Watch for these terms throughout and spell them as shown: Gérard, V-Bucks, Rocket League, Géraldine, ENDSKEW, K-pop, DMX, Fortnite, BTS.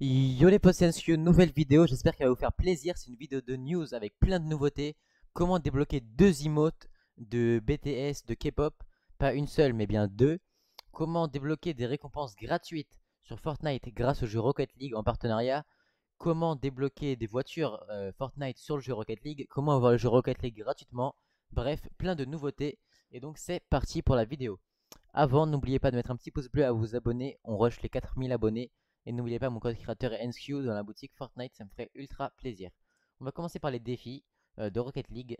Yo les potes, c'est ENDSKEW, nouvelle vidéo, j'espère qu'elle va vous faire plaisir. C'est une vidéo de news avec plein de nouveautés. Comment débloquer deux emotes de BTS, de K-pop, pas une seule mais bien deux. Comment débloquer des récompenses gratuites sur Fortnite grâce au jeu Rocket League en partenariat. Comment débloquer des voitures Fortnite sur le jeu Rocket League. Comment avoir le jeu Rocket League gratuitement. Bref, plein de nouveautés. Et donc c'est parti pour la vidéo. Avant, n'oubliez pas de mettre un petit pouce bleu, à vous abonner. On rush les 4000 abonnés. Et n'oubliez pas mon code créateur ENDSKEW dans la boutique Fortnite, ça me ferait ultra plaisir. On va commencer par les défis de Rocket League.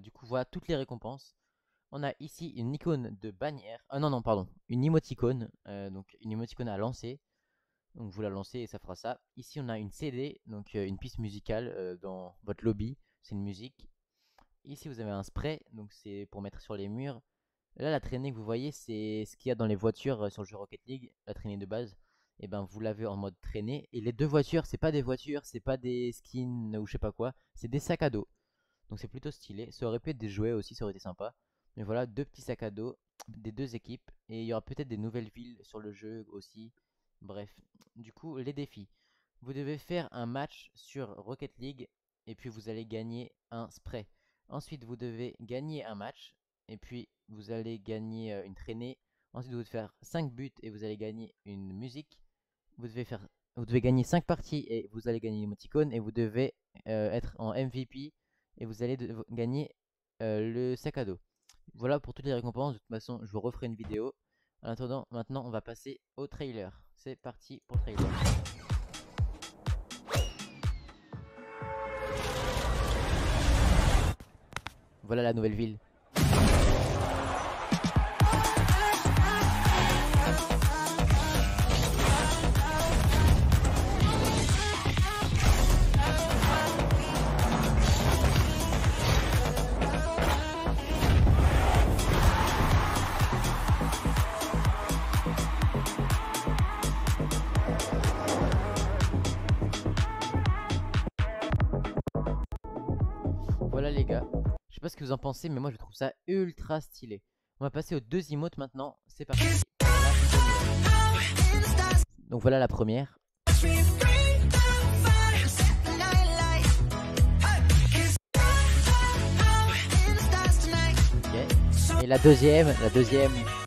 Du coup, voilà toutes les récompenses. On a ici une icône de bannière. Ah non, non, pardon. Une émoticône. Donc une émoticône à lancer. Donc vous la lancez et ça fera ça. Ici, on a une CD, donc une piste musicale dans votre lobby. C'est une musique. Ici, vous avez un spray, donc c'est pour mettre sur les murs. Là, la traînée que vous voyez, c'est ce qu'il y a dans les voitures sur le jeu Rocket League, la traînée de base. Et ben vous l'avez en mode traînée. Et les deux voitures, c'est pas des voitures, c'est pas des skins ou je sais pas quoi, c'est des sacs à dos. Donc c'est plutôt stylé. Ça aurait pu être des jouets aussi, ça aurait été sympa. Mais voilà, deux petits sacs à dos des deux équipes. Et il y aura peut-être des nouvelles villes sur le jeu aussi. Bref, du coup les défis. Vous devez faire un match sur Rocket League et puis vous allez gagner un spray. Ensuite vous devez gagner un match et puis vous allez gagner une traînée. Ensuite vous devez faire 5 buts et vous allez gagner une musique. Vous devez gagner 5 parties et vous allez gagner l'émoticône. Et vous devez être en MVP et vous allez gagner le sac à dos. Voilà pour toutes les récompenses. De toute façon je vous referai une vidéo. En attendant, maintenant on va passer au trailer. C'est parti pour le trailer. Voilà la nouvelle ville. Voilà les gars, je sais pas ce que vous en pensez mais moi je trouve ça ultra stylé. On va passer aux deux emotes maintenant, c'est parti. Donc voilà la première. Okay. Et la deuxième,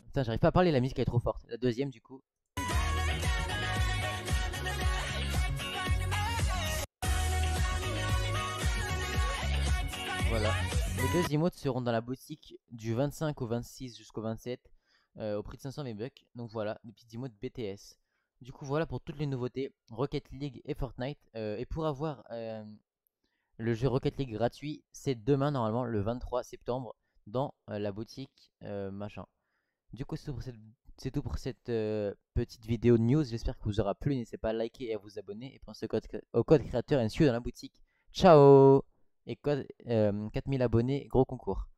putain j'arrive pas à parler, la musique elle est trop forte. La deuxième du coup. Voilà, les deux emotes seront dans la boutique du 25 au 26 jusqu'au 27 au prix de 500 V-Bucks. Donc voilà, les petites emotes BTS. Du coup voilà pour toutes les nouveautés Rocket League et Fortnite. Et pour avoir le jeu Rocket League gratuit, c'est demain normalement le 23 septembre dans la boutique machin. Du coup c'est tout pour cette petite vidéo news. J'espère que vous aura plu, n'hésitez pas à liker et à vous abonner. Et pensez au code créateur ENDSKEW dans la boutique. Ciao. Et 4000 abonnés, gros concours.